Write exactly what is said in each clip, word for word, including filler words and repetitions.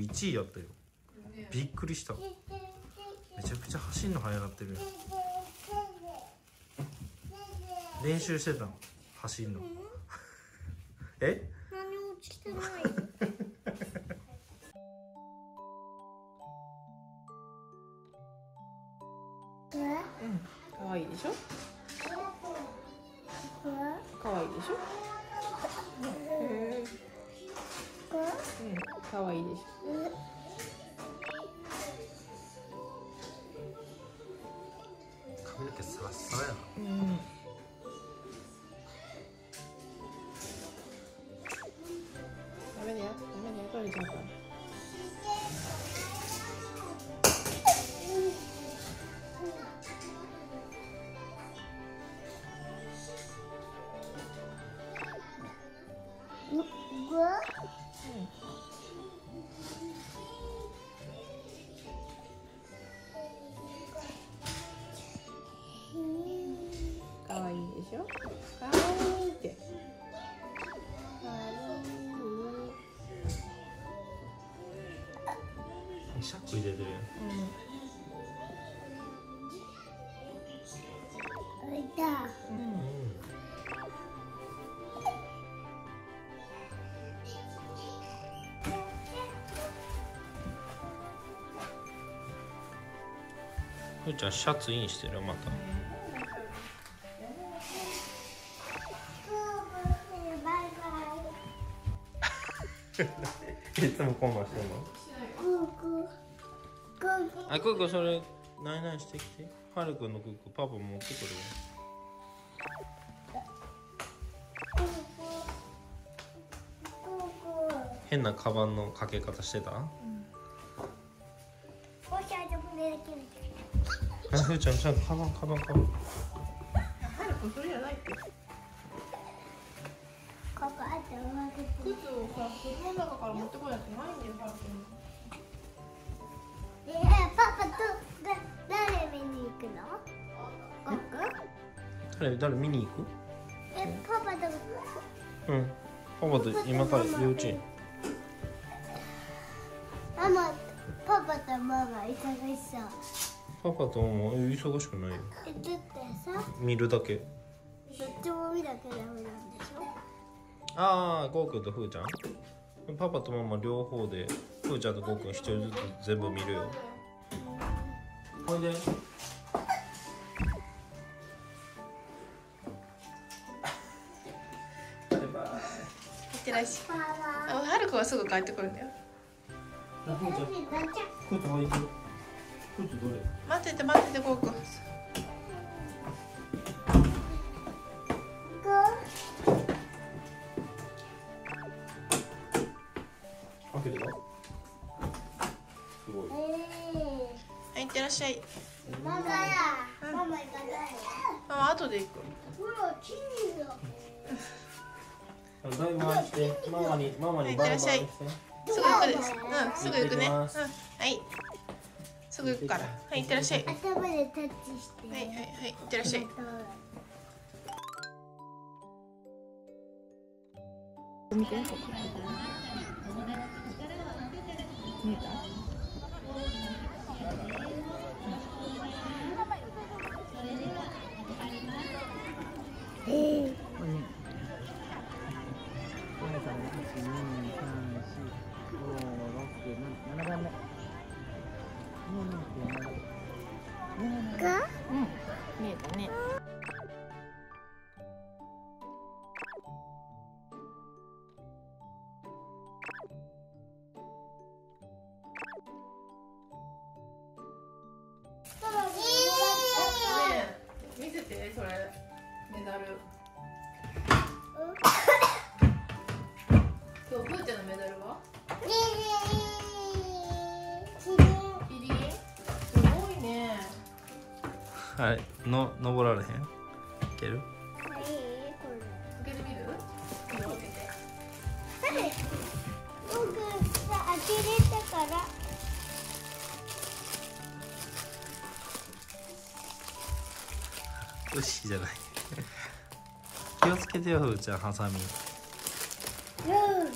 いちいやったよ。びっくりした。めちゃくちゃ走るの速がってる。練習してたの走るの。え、何もしてないうん、かわいいでしょ。かわいいでしょ。うん、かわいいでしょ。だけサラサラやな。うん。ダメだよ、ダメだよ、取れちゃうから。かわいいって。シャック入れてるやん。うん。いた。うん。ふーちゃんシャツインしてるまた。いつもコンバしてるの。あ、クークー、それないないしてきて。はるくんのクークー、パパ持ってくるよ。変なカバンのかけ方してた。あ、ふーちゃん、ちゃんとカバン、カバン、カバン。はるくん、それじゃないって。靴をさ、靴の中から持ってこないやつないんだよ、パパ。えー、パパとだ誰見に行くの？ごく？誰誰見に行く？え、パパと。うん。パパと今から幼稚園。ママ、パパとママ忙しそう。パパとママ忙しくないよ。え、だってさ。見るだけ。どっちも見なきゃダメなんでしょ？ああ、ゴーくんとふーちゃん、パパとママ両方で、ふーちゃんとゴーくん一人ずつ全部見るよ。おいで。バイバイ。いってらっしゃい。はるくんはすぐ帰ってくるんだよ。ふーちゃん、ふーちゃん、ふーちゃん、どれ？待ってて、待ってて、ゴーくん。はい、いってらっしゃい。ママや、ママ行かない。ママ後で行く。ほら、チーズ。だいぶ回して、ママに、ママにバイバイして。すぐ行くです。うん、すぐ行くね。うん、はい。すぐ行くから。はい、いってらっしゃい。頭でタッチして。はい、はい、はい、いってらっしゃい。見て。見えた。うん、見えたね。見せて、それメダル。今日ふーちゃんのメダルは？あれ、の、登られへん。いける。いけてみる。僕が開けれたから。うっしーじゃない。気をつけてよ、ふーちゃん、ハサミ。うん。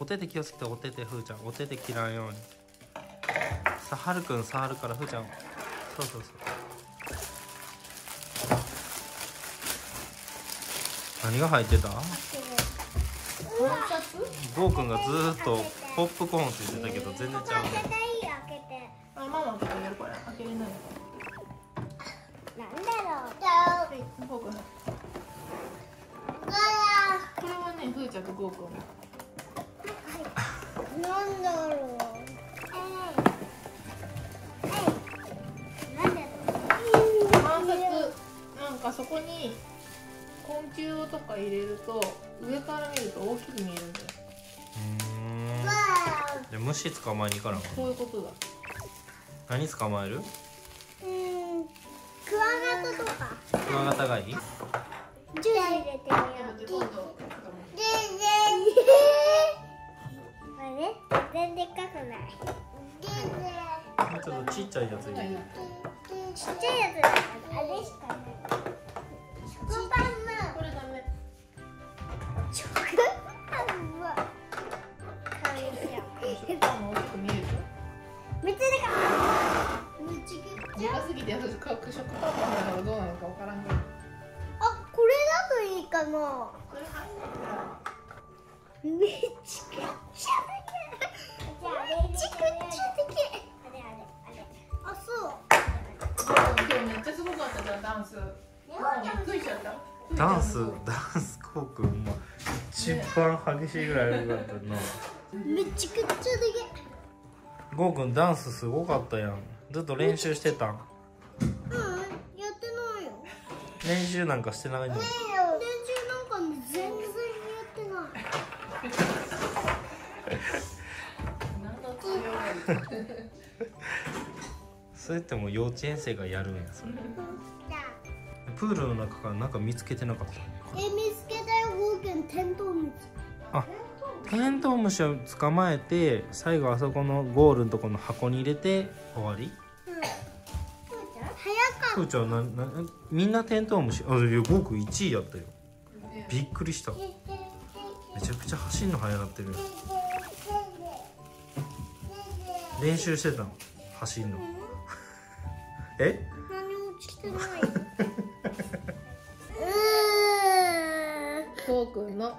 お手手気をつけて、お手手ふーちゃん、お手手切らんように。さあ、はるくん触るから、ふーちゃん。そうそうそう。何が入ってた？ゴーくんがずーっとポップコーンって言ってたけど、全然ちゃう。あ、ママ開けてやる、これ開けれない。なんだろう。はい、ゴーくん。これはね、ふーちゃんとゴーくん。なんだろう。観察、なんかそこに昆虫をとか入れると上から見ると大きく見えるんだよ。うん。虫捕まえに行かなかった。そういうことだ。何捕まえる？うん、クワガタとか。クワガタがいい？じゅう入れてみよう。全然でっかくない。ちょっとちっちゃいやつ入れる。ちっちゃいやつだからあれしかない。食パンはこれダメ。食パンはこれじゃん。食パンも大きく見える。めっちゃでかい。めっちゃでかすぎて食パンだからどうなのかわからんけど。あ、これだといいかな。これ入るかな。めちゃくちゃめちゃくちゃでけえ。あ、そう。今日めっちゃすごかったじゃん、ダンス。びっくりしちゃった。ダンス、ダンス、こうくんも一番激しいぐらい良かったな。めちゃくちゃでけ。ごうくんダンスすごかったやん。ずっと練習してたん？うん、やってないよ。練習なんかしてないの？そうやっても幼稚園生がやるんやそれ。プールの中からなんか見つけてなかった。え、見つけたよ、ゴーくん、テントウムシ。あ、テントウムシを捕まえて、最後あそこのゴールのところの箱に入れて終わり。ふーちゃん、早かった。みんなテントウムシ。あ、いや、ゴーくんいちいやったよ。びっくりした。めちゃくちゃ走るの速がってる。練習してたの、走るの。え？何もしてない。ゴーくんの。ダ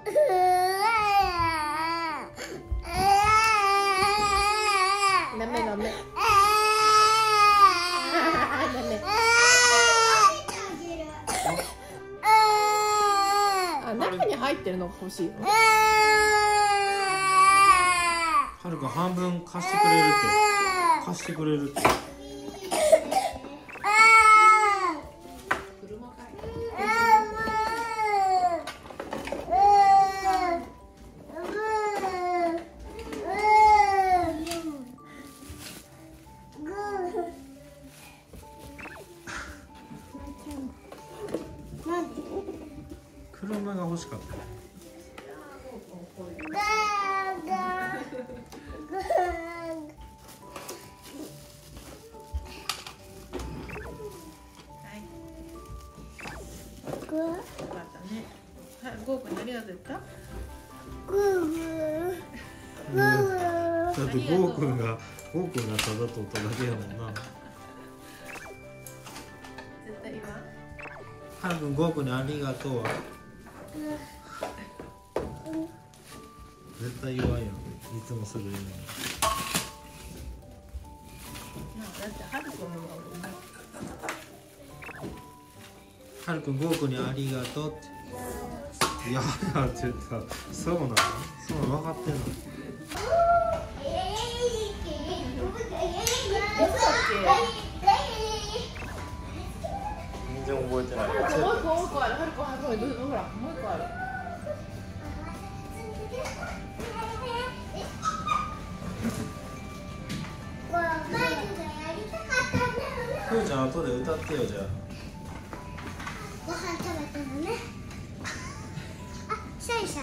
メダメ。ダメ。あ、中に入ってるのが欲しいの。はるくん半分貸してくれるって。貸してくれるって。車が欲しかった。ゴーくん何が出た？ゴーくん。だってゴーくんがゴーくんがただとっただけやもんな。絶対今。はるくん、ゴーくんにありがとうは。絶対弱いやん。いつもするように。だってはるくんの方がうまい。はるくん、ゴーくんにありがとうって。いやだって言ったら、そうなの？そうなの分かってんの？全然覚えてない。もう一個、もう一個ある。はるくん、はるくん、ほら、もう一個ある。ふーちゃん、後で歌ってよ、じゃあ。ご飯食べたのね。あ、シャイシャイ。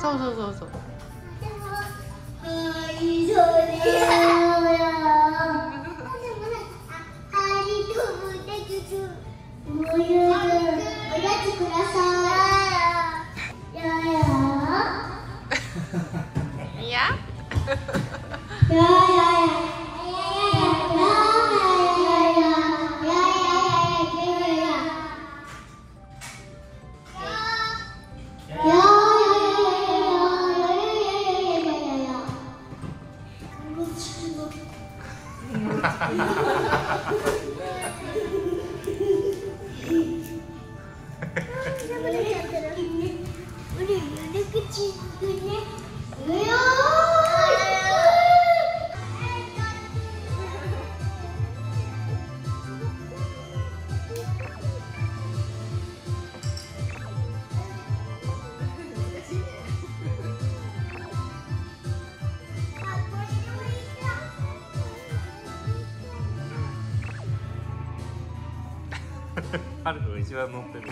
そうそうそうそう。いや。ハルトが一番乗ってる。